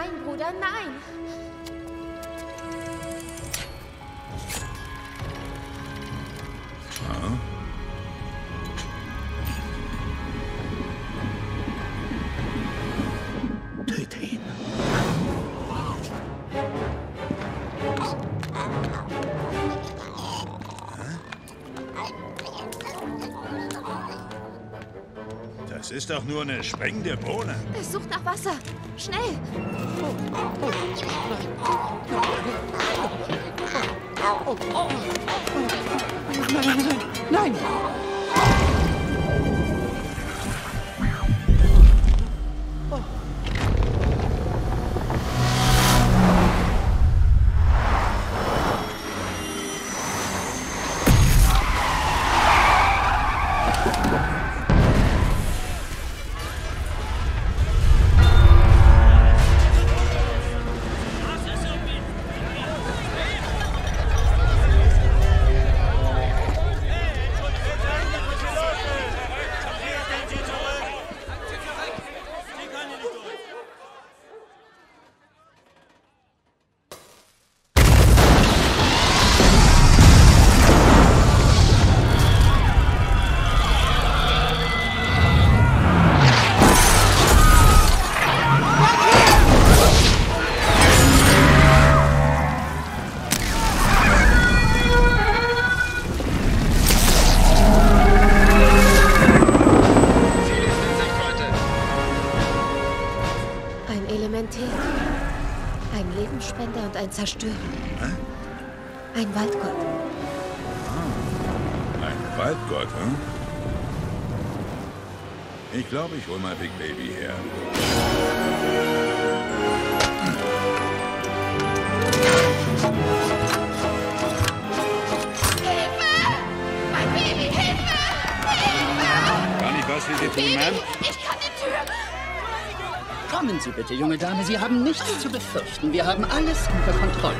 Nein, Bruder, nein! Das ist doch nur eine sprengende Bohne. Es sucht nach Wasser. Schnell! Nein! Ein Lebensspender und ein Zerstörer. Hä? Ein Waldgott. Ah, ein Waldgott, hm? Ich glaube, ich hole mal Big Baby her. Hilfe! Mein Baby, Hilfe! Hilfe! Gar nicht was, wie Sie tun, Mann. Ich kann die Tür... Kommen Sie bitte, junge Dame, Sie haben nichts zu befürchten. Wir haben alles unter Kontrolle.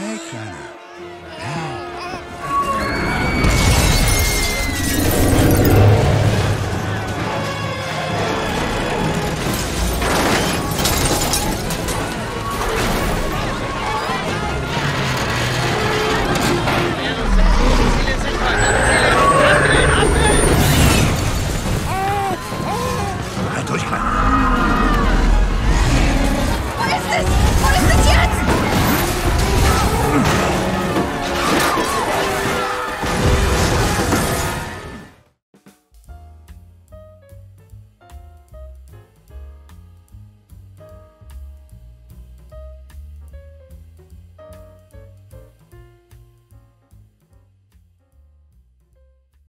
Hey, Kleiner. Durchgang.